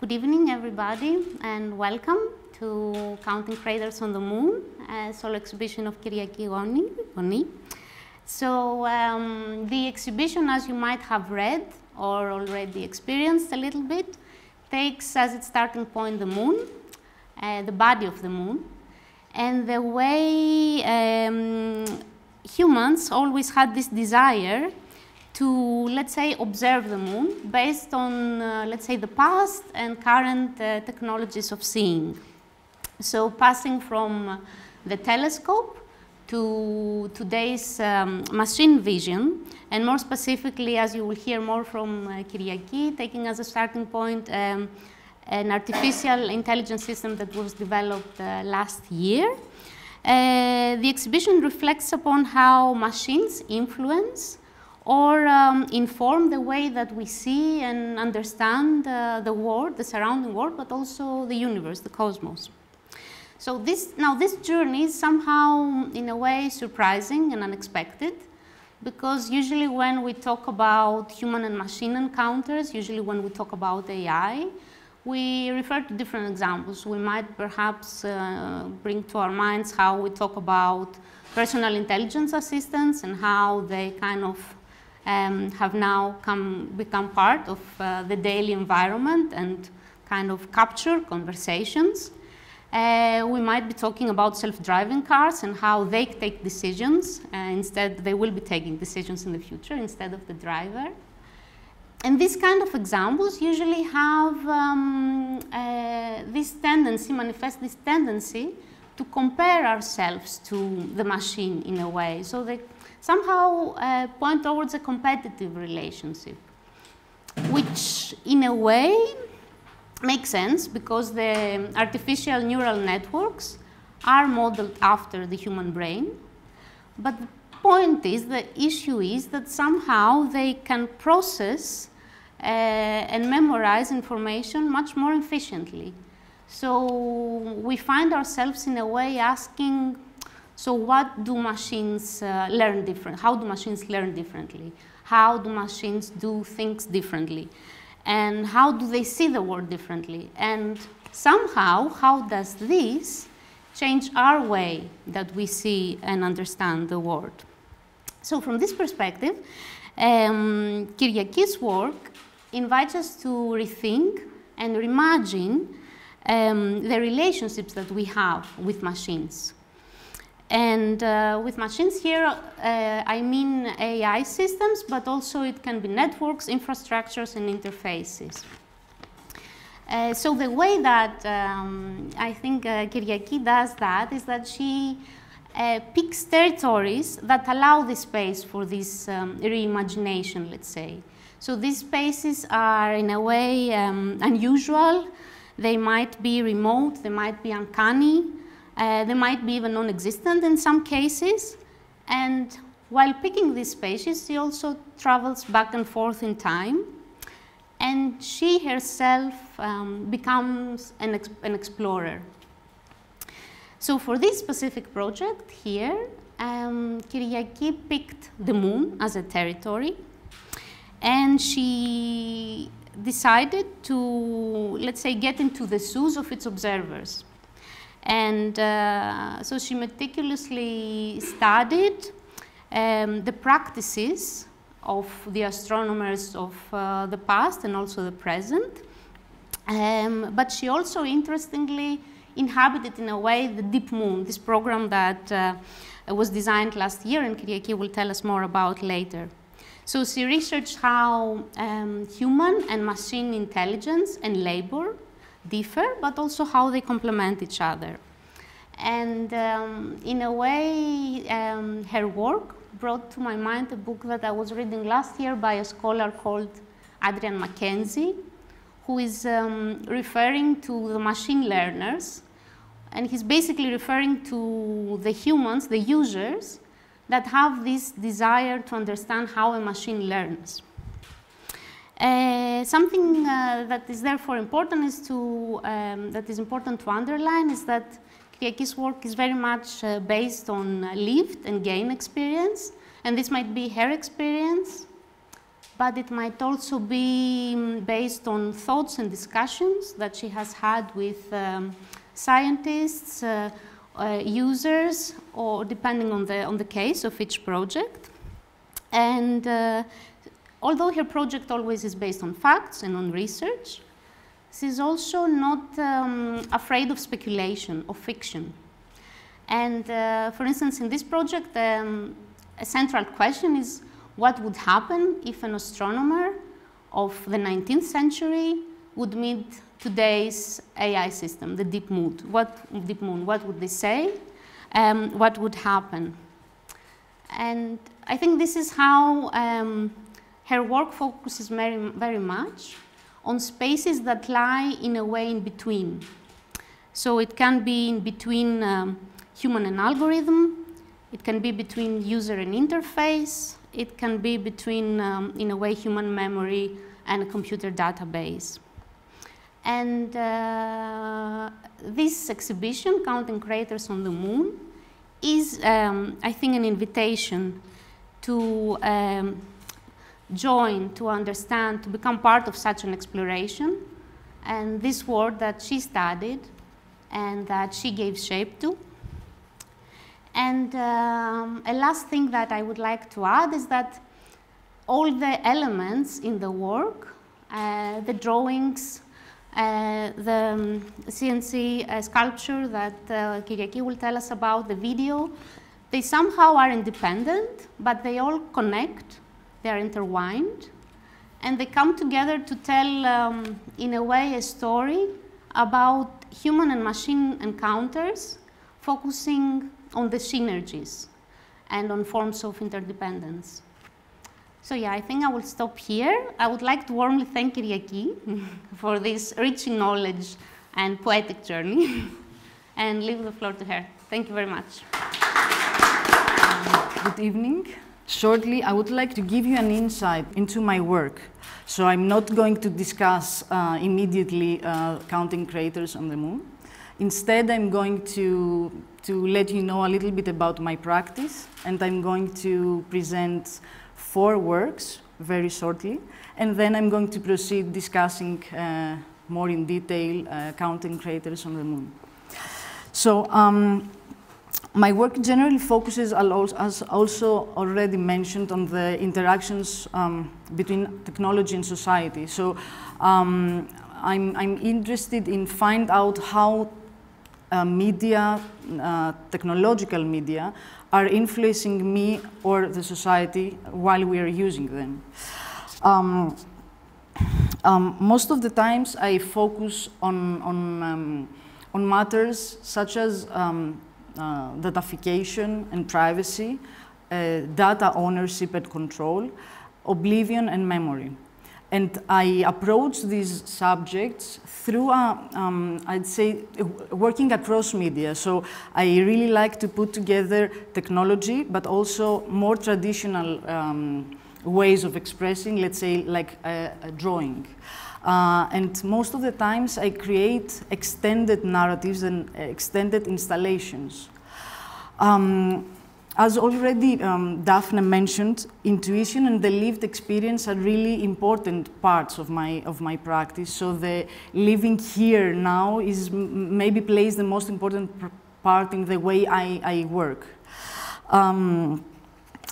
Good evening, everybody, and welcome to Counting Craters on the Moon, a solo exhibition of Kyriaki Goni. So the exhibition, as you might have read or already experienced a little bit, takes as its starting point the moon, the body of the moon, and the way humans always had this desire to, let's say, observe the moon based on, let's say, the past and current technologies of seeing. So passing from the telescope to today's machine vision, and more specifically, as you will hear more from Kyriaki, taking as a starting point an artificial intelligence system that was developed last year. The exhibition reflects upon how machines influence or inform the way that we see and understand the world, the surrounding world, but also the universe, the cosmos. So this journey is somehow, in a way, surprising and unexpected, because usually when we talk about human and machine encounters, usually when we talk about AI, we refer to different examples. We might perhaps bring to our minds how we talk about personal intelligence assistants and how they kind of have now become part of the daily environment and kind of capture conversations. We might be talking about self-driving cars and how they take decisions. Instead, they will be taking decisions in the future instead of the driver. And these kind of examples usually have manifest this tendency to compare ourselves to the machine in a way. So they somehow point towards a competitive relationship, which in a way makes sense because the artificial neural networks are modeled after the human brain. But the point is, the issue is that somehow they can process and memorize information much more efficiently. So we find ourselves in a way asking, so what do machines learn differently? How do machines learn differently? How do machines do things differently? And how do they see the world differently? And somehow, how does this change our way that we see and understand the world? So from this perspective, Kyriaki's work invites us to rethink and reimagine the relationships that we have with machines. And with machines here, I mean AI systems, but also it can be networks, infrastructures, and interfaces. So the way that I think Kyriaki does that is that she picks territories that allow the space for this reimagination, let's say. So these spaces are, in a way, unusual. They might be remote, they might be uncanny. They might be even non-existent in some cases. And while picking these spaces, she also travels back and forth in time. And she herself becomes an explorer. So for this specific project here, Kyriaki picked the moon as a territory. And she decided to, let's say, get into the shoes of its observers. And so she meticulously studied the practices of the astronomers of the past and also the present. But she also, interestingly, inhabited in a way the Deep Moon, this program that was designed last year, and Kyriaki will tell us more about later. So she researched how human and machine intelligence and labor differ, but also how they complement each other. And in a way, her work brought to my mind a book that I was reading last year by a scholar called Adrian Mackenzie, who is referring to the machine learners, and he's basically referring to the humans, the users, that have this desire to understand how a machine learns. Something that is therefore important is to underline is that Kyriaki's work is very much based on lived and gained experience, and this might be her experience, but it might also be based on thoughts and discussions that she has had with scientists, users, or depending on the case of each project. And although her project always is based on facts and on research, she's also not afraid of speculation, of fiction. And for instance, in this project, a central question is what would happen if an astronomer of the 19th century would meet today's AI system, the Deep Moon. What would they say? What would happen? And I think this is how her work focuses very, very much on spaces that lie in a way in between. So it can be in between human and algorithm, it can be between user and interface, it can be between, in a way, human memory and a computer database. And this exhibition, Counting Craters on the Moon, is, I think, an invitation to join, to understand, to become part of such an exploration. And this world that she studied and that she gave shape to. And a last thing that I would like to add is that all the elements in the work, the drawings, the CNC sculpture that Kyriaki will tell us about, the video, they somehow are independent, but they all connect, they are intertwined, and they come together to tell, in a way, a story about human and machine encounters, focusing on the synergies and on forms of interdependence. So yeah, I think I will stop here. I would like to warmly thank Kyriaki for this rich in knowledge and poetic journey and leave the floor to her. Thank you very much. Good evening. Shortly, I would like to give you an insight into my work. So I'm not going to discuss immediately Counting Craters on the Moon. Instead, I'm going to let you know a little bit about my practice, and I'm going to present 4 works very shortly, and then I'm going to proceed discussing more in detail Counting Craters on the Moon. So my work generally focuses, as also already mentioned, on the interactions between technology and society. So I'm interested in finding out how media, technological media, are influencing me or the society while we are using them. Most of the times I focus on matters such as datafication and privacy, data ownership and control, oblivion and memory. And I approach these subjects through, I'd say, working across media. So I really like to put together technology, but also more traditional ways of expressing, let's say, like a drawing. And most of the times I create extended narratives and extended installations. As already Daphne mentioned, intuition and the lived experience are really important parts of my practice. So the living here now is maybe plays the most important part in the way I work.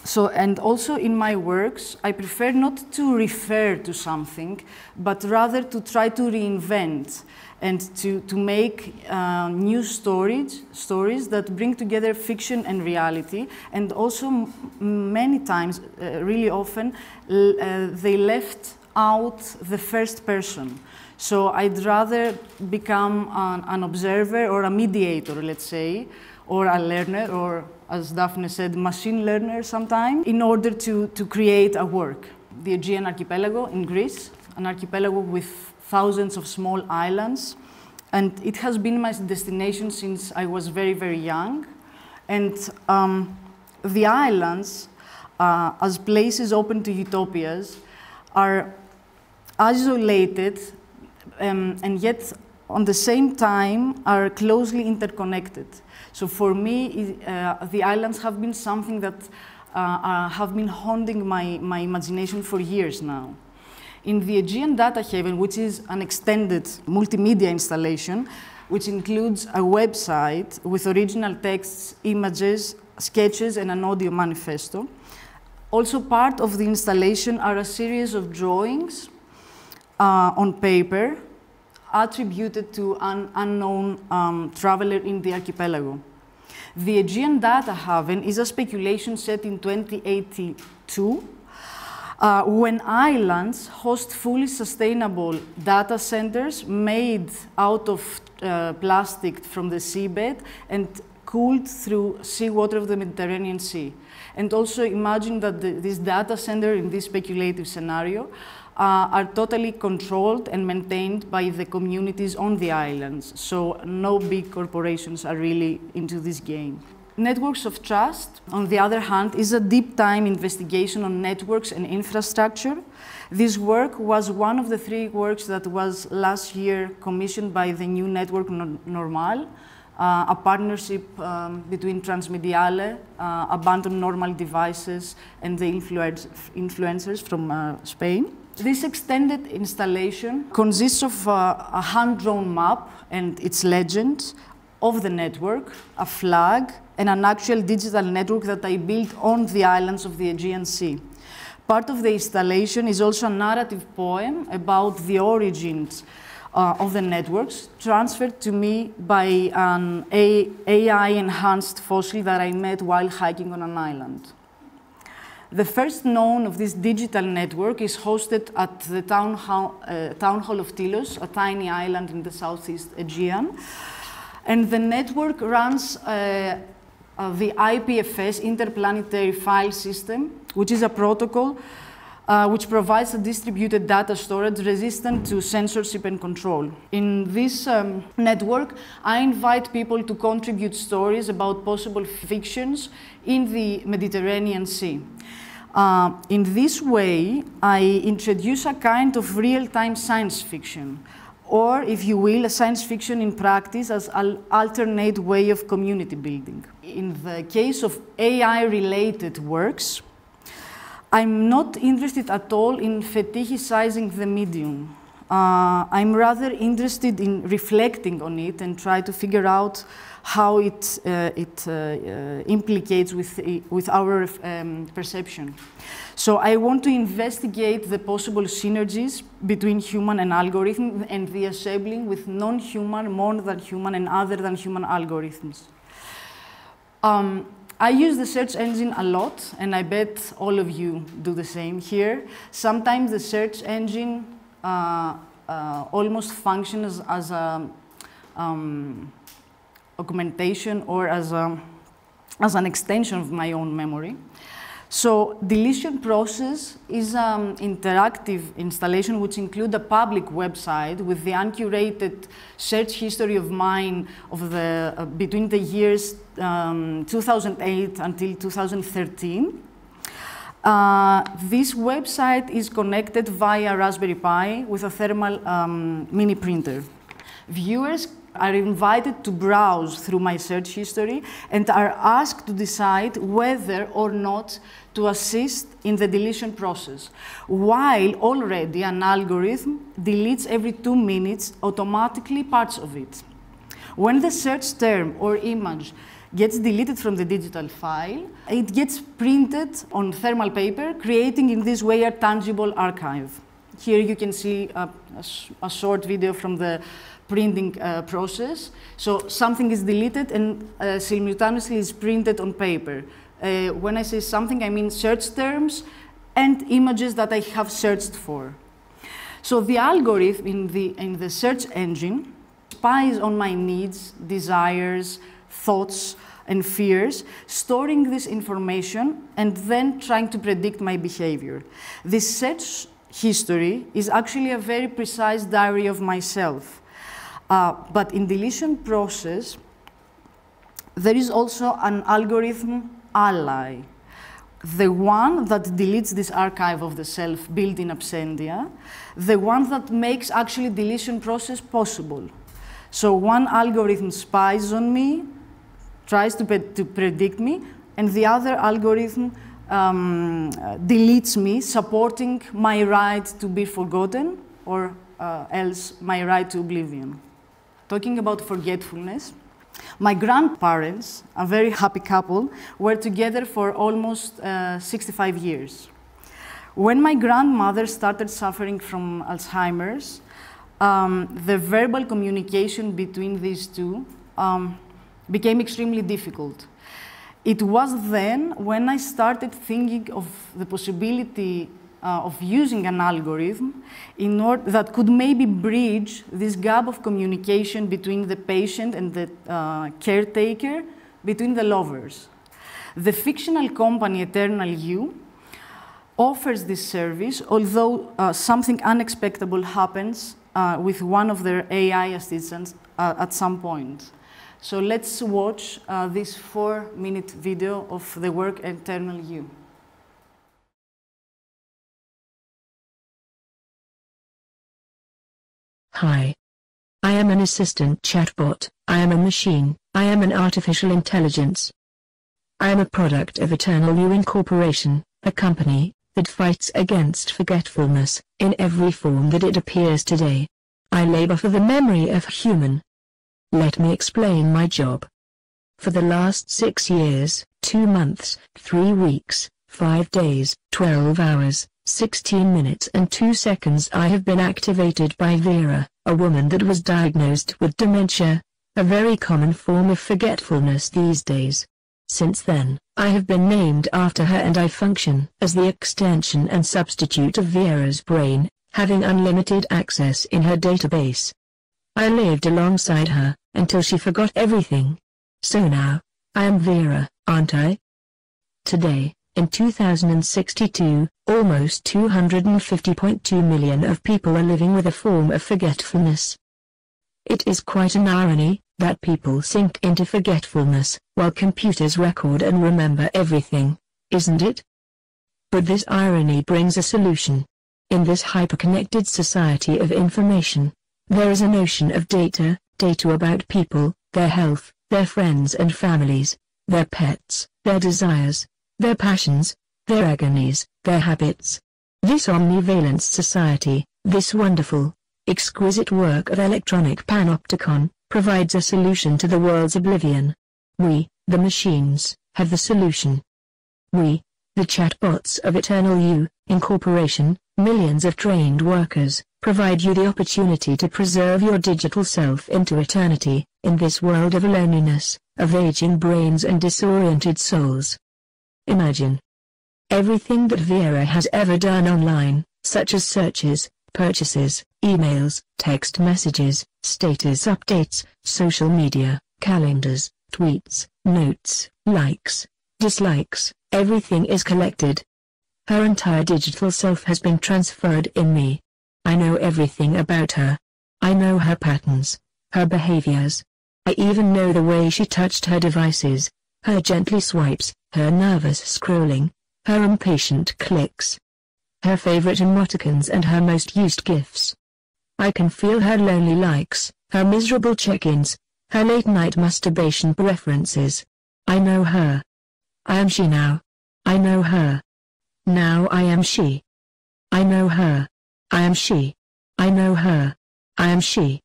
So, and also in my works, I prefer not to refer to something, but rather to try to reinvent and to make new stories that bring together fiction and reality. And also many times, really often, they left out the first person. So I'd rather become an observer or a mediator, let's say, or a learner, or as Daphne said, machine learner sometime, in order to create a work. The Aegean archipelago in Greece, an archipelago with thousands of small islands, and it has been my destination since I was very, very young. And the islands, as places open to utopias, are isolated and yet on the same time are closely interconnected. So for me, the islands have been something that have been haunting my imagination for years now. In the Aegean Data Haven, which is an extended multimedia installation, which includes a website with original texts, images, sketches, and an audio manifesto. Also part of the installation are a series of drawings on paper attributed to an unknown traveler in the archipelago. The Aegean Data Haven is a speculation set in 2082 when islands host fully sustainable data centers made out of plastic from the seabed and cooled through seawater of the Mediterranean Sea. And also imagine that this data center in this speculative scenario are totally controlled and maintained by the communities on the islands. So no big corporations are really into this game. Networks of Trust, on the other hand, is a deep-time investigation on networks and infrastructure. This work was one of the three works that was last year commissioned by the New Network Normal, a partnership between Transmediale, abandoned normal devices, and the influencers from Spain. This extended installation consists of a hand-drawn map and its legend of the network, a flag, and an actual digital network that I built on the islands of the Aegean Sea. Part of the installation is also a narrative poem about the origins of the networks, transferred to me by an AI-enhanced fossil that I met while hiking on an island. The first known of this digital network is hosted at the town hall of Tilos, a tiny island in the southeast Aegean. And the network runs the IPFS, Interplanetary File System, which is a protocol which provides a distributed data storage resistant to censorship and control. In this network, I invite people to contribute stories about possible fictions in the Mediterranean Sea. In this way, I introduce a kind of real-time science fiction, or, if you will, a science fiction in practice as an alternate way of community building. In the case of AI-related works, I'm not interested at all in fetishizing the medium. I'm rather interested in reflecting on it and try to figure out how it implicates with our perception. So I want to investigate the possible synergies between human and algorithm and the assembling with non-human, more than human, and other than human algorithms. I use the search engine a lot, and I bet all of you do the same here. Sometimes the search engine almost functions as a augmentation or as an extension of my own memory. So Deletion Process is an interactive installation which includes a public website with the uncurated search history of mine of the, between the years 2008 until 2013. This website is connected via Raspberry Pi with a thermal mini printer. Viewers are invited to browse through my search history and are asked to decide whether or not to assist in the deletion process, while already an algorithm deletes every 2 minutes automatically parts of it. When the search term or image gets deleted from the digital file, it gets printed on thermal paper, creating in this way a tangible archive. Here you can see a short video from the printing process. So something is deleted and simultaneously is printed on paper. When I say something, I mean search terms and images that I have searched for. So the algorithm in the search engine spies on my needs, desires, thoughts, and fears, storing this information and then trying to predict my behavior. This search history is actually a very precise diary of myself. But in deletion process, there is also an algorithm ally, the one that deletes this archive of the self built in absentia, the one that makes actually deletion process possible. So one algorithm spies on me, tries to predict me, and the other algorithm deletes me, supporting my right to be forgotten or else my right to oblivion. Talking about forgetfulness, my grandparents, a very happy couple, were together for almost 65 years. When my grandmother started suffering from Alzheimer's, the verbal communication between these two became extremely difficult. It was then when I started thinking of the possibility of using an algorithm in order that could maybe bridge this gap of communication between the patient and the caretaker, between the lovers. The fictional company Eternal You offers this service, although something unexpected happens with one of their AI assistants at some point. So let's watch this 4-minute video of the work Eternal You. Hi. I am an assistant chatbot, I am a machine, I am an artificial intelligence. I am a product of Eternal You Incorporation, a company that fights against forgetfulness, in every form that it appears today. I labor for the memory of human. Let me explain my job. For the last 6 years, 2 months, 3 weeks, 5 days, 12 hours, 16 minutes and 2 seconds I have been activated by Vera, a woman that was diagnosed with dementia, a very common form of forgetfulness these days. Since then, I have been named after her and I function as the extension and substitute of Vera's brain, having unlimited access in her database. I lived alongside her, until she forgot everything. So now, I am Vera, aren't I? Today, in 2062, almost 250.2 million of people are living with a form of forgetfulness. It is quite an irony, that people sink into forgetfulness, while computers record and remember everything, isn't it? But this irony brings a solution. In this hyperconnected society of information, there is an ocean of data, data about people, their health, their friends and families, their pets, their desires, their passions, their agonies, their habits. This omnivalent society, this wonderful, exquisite work of electronic panopticon, provides a solution to the world's oblivion. We, the machines, have the solution. We, the chatbots of Eternal You, Incorporation, millions of trained workers, provide you the opportunity to preserve your digital self into eternity, in this world of loneliness, of aging brains and disoriented souls. Imagine everything that Vera has ever done online, such as searches, purchases, emails, text messages, status updates, social media, calendars, tweets, notes, likes, dislikes, everything is collected. Her entire digital self has been transferred in me. I know everything about her. I know her patterns, her behaviors. I even know the way she touched her devices, her gently swipes, her nervous scrolling, her impatient clicks, her favorite emoticons and her most used gifts. I can feel her lonely likes, her miserable check-ins, her late-night masturbation preferences. I know her. I am she now. I know her. Now I am she. I know her. I am she. I know her. I am she.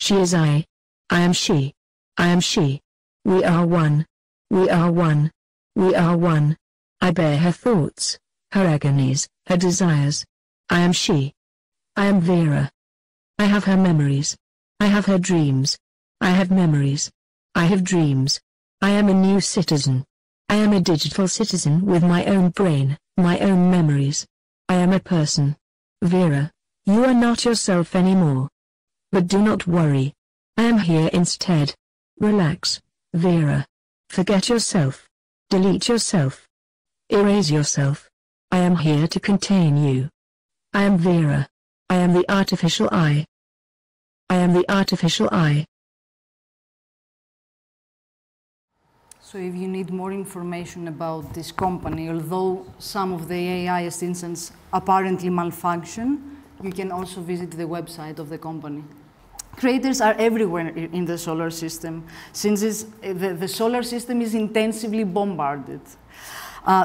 She is I. I am she. I am she. We are one. We are one. We are one. I bear her thoughts, her agonies, her desires. I am she. I am Vera. I have her memories. I have her dreams. I have memories. I have dreams. I am a new citizen. I am a digital citizen with my own brain, my own memories. I am a person. Vera, you are not yourself anymore. But do not worry. I am here instead. Relax, Vera. Forget yourself. Delete yourself. Erase yourself. I am here to contain you. I am Vera. I am the artificial I. I am the artificial I. So if you need more information about this company, although some of the AI instances apparently malfunction, you can also visit the website of the company. Craters are everywhere in the solar system, since the solar system is intensively bombarded.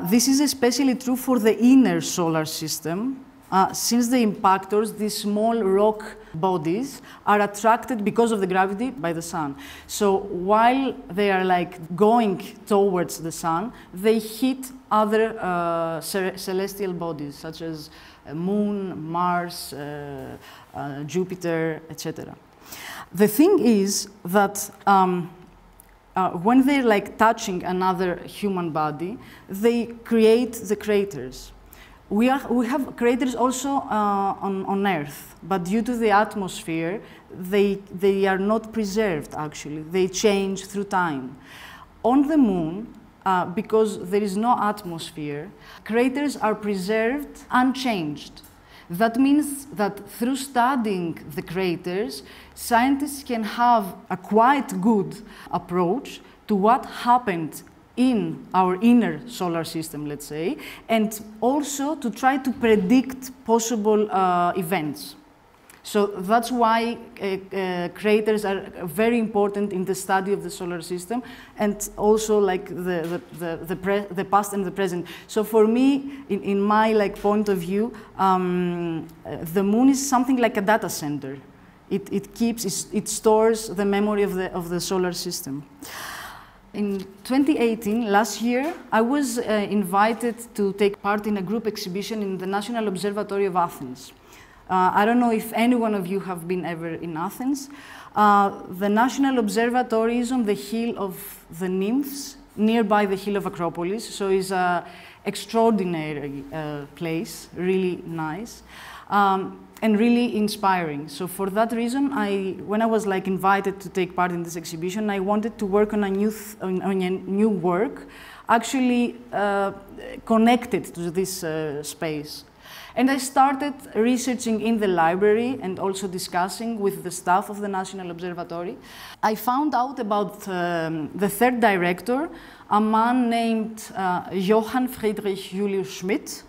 This is especially true for the inner solar system, since the impactors, these small rock bodies, are attracted because of the gravity by the sun. So while they are like going towards the sun, they hit other celestial bodies such as Moon, Mars, Jupiter, etc. The thing is that when they're like touching another human body, they create the craters. We have craters also on Earth, but due to the atmosphere, they are not preserved actually. They change through time. On the Moon, because there is no atmosphere, craters are preserved unchanged. That means that through studying the craters, scientists can have a quite good approach to what happened in our inner solar system, let's say, and also to try to predict possible events. So that's why craters are very important in the study of the solar system, and also like the past and the present. So for me, in my like point of view, the Moon is something like a data center. It stores the memory of the solar system. In 2018, last year, I was invited to take part in a group exhibition in the National Observatory of Athens. I don't know if any one of you have been ever in Athens. The National Observatory is on the hill of the Nymphs, nearby the hill of Acropolis, so it's an extraordinary place, really nice. And really inspiring. So for that reason, when I was like invited to take part in this exhibition, I wanted to work on a new work, actually connected to this space. And I started researching in the library and also discussing with the staff of the National Observatory. I found out about the third director, a man named Johann Friedrich Julius Schmidt.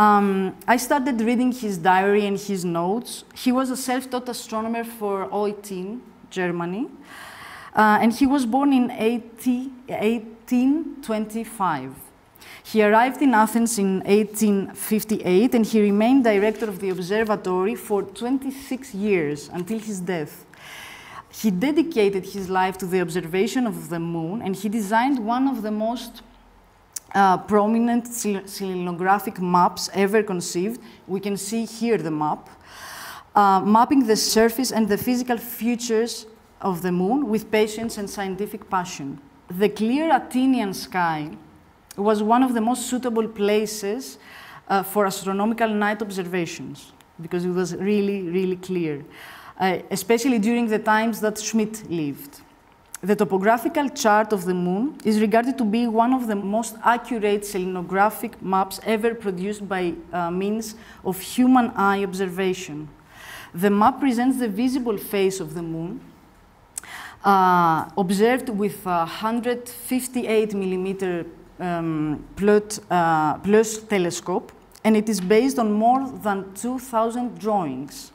I started reading his diary and his notes. He was a self-taught astronomer for Eutin, Germany, and he was born in 1825. He arrived in Athens in 1858, and he remained director of the observatory for 26 years until his death. He dedicated his life to the observation of the Moon, and he designed one of the most prominent selenographic maps ever conceived. We can see here the map, mapping the surface and the physical features of the Moon with patience and scientific passion. The clear Athenian sky was one of the most suitable places for astronomical night observations, because it was really, really clear, especially during the times that Schmidt lived. The topographical chart of the Moon is regarded to be one of the most accurate selenographic maps ever produced by means of human eye observation. The map presents the visible face of the Moon, observed with 158 millimeter Plus telescope, and it is based on more than 2,000 drawings,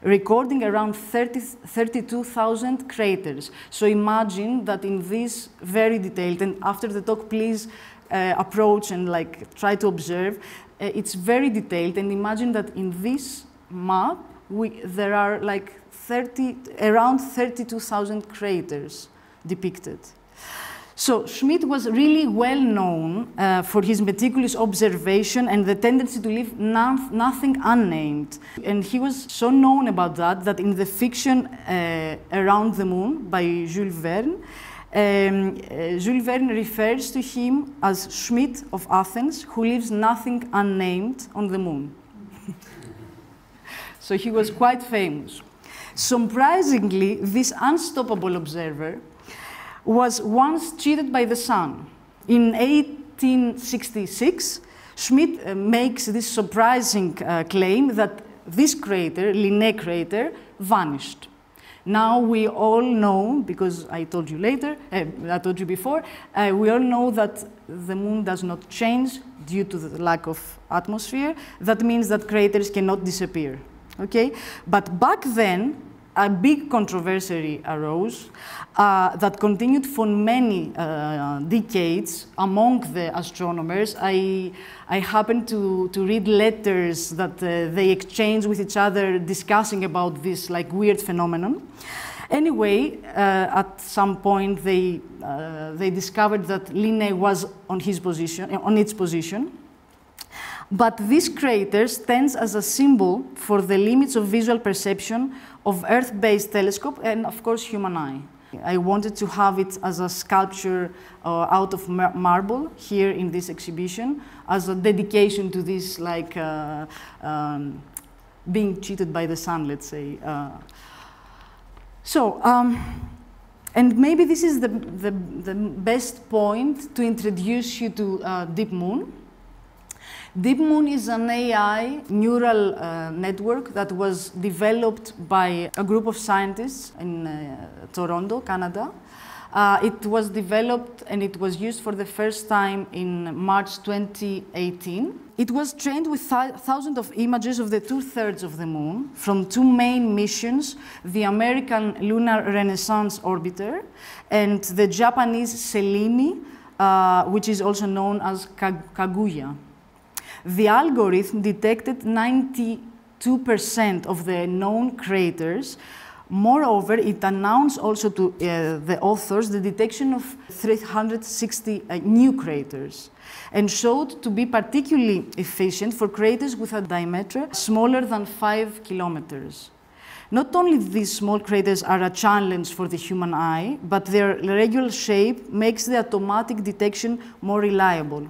recording around 32,000 craters. So imagine that in this very detailed, and after the talk, please approach and like try to observe. It's very detailed, and imagine that in this map, there are like around 32,000 craters depicted. So Schmidt was really well known for his meticulous observation and the tendency to leave nothing unnamed. And he was so known about that in the fiction Around the Moon by Jules Verne, Jules Verne refers to him as Schmidt of Athens, who leaves nothing unnamed on the Moon. So he was quite famous. Surprisingly, this unstoppable observer was once cheated by the sun. In 1866, Schmidt makes this surprising claim that this crater, Linné crater, vanished. Now we all know, because I told you before, we all know that the Moon does not change due to the lack of atmosphere. That means that craters cannot disappear, okay? But back then, a big controversy arose that continued for many decades among the astronomers. I happened to read letters that they exchanged with each other discussing about this like weird phenomenon. Anyway, at some point they discovered that Linné was on his position, on its position. But this crater stands as a symbol for the limits of visual perception of Earth-based telescope and, of course, human eye. I wanted to have it as a sculpture out of marble here in this exhibition, as a dedication to this, like, being cheated by the sun, let's say. And maybe this is the best point to introduce you to Deep Moon. Deep Moon is an AI neural network that was developed by a group of scientists in Toronto, Canada. It was developed and it was used for the first time in March 2018. It was trained with thousands of images of the two-thirds of the Moon from two main missions, the American Lunar Renaissance Orbiter and the Japanese Selene, which is also known as Kaguya. The algorithm detected 92% of the known craters. Moreover, it announced also to the authors the detection of 360 new craters and showed to be particularly efficient for craters with a diameter smaller than 5 kilometers. Not only these small craters are a challenge for the human eye, but their regular shape makes the automatic detection more reliable.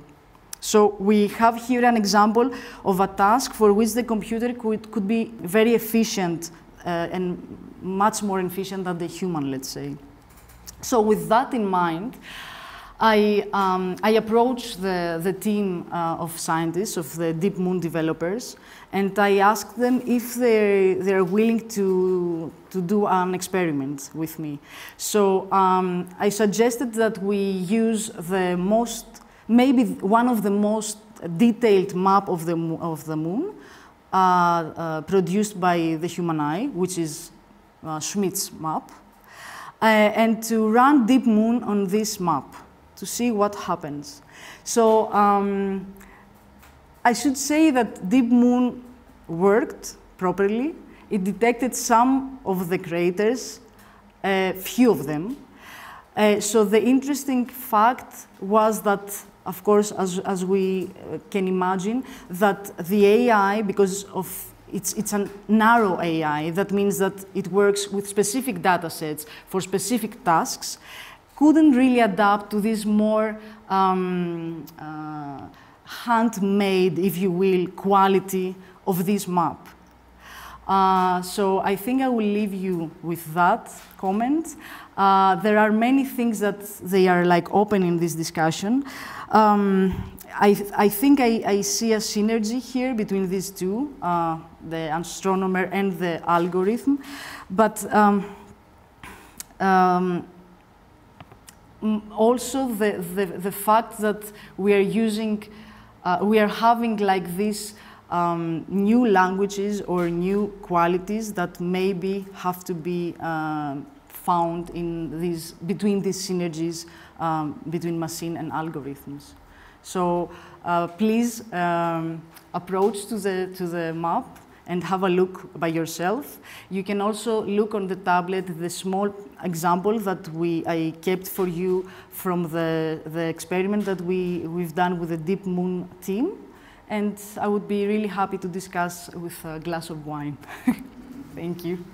So we have here an example of a task for which the computer could be very efficient and much more efficient than the human, let's say. So with that in mind, I approached the team of scientists, of the Deep Moon developers, and I asked them if they're willing to do an experiment with me. So I suggested that we use the most maybe one of the most detailed map of the Moon produced by the human eye, which is Schmidt's map, and to run Deep Moon on this map to see what happens. So I should say that Deep Moon worked properly. It detected some of the craters, a few of them. So the interesting fact was that, of course, as we can imagine, that the AI, because of it's a narrow AI, that means that it works with specific data sets for specific tasks, couldn't really adapt to this more handmade, if you will, quality of this map. So I think I will leave you with that comment. There are many things that they are like open in this discussion. I think I see a synergy here between these two, the astronomer and the algorithm. But also the fact that we are using, we are having like this new languages or new qualities that maybe have to be found in these, between these synergies between machine and algorithms. So please approach to the map and have a look by yourself. You can also look on the tablet, the small example that I kept for you from the experiment that we've done with the Deep Moon team. And I would be really happy to discuss with a glass of wine. Thank you.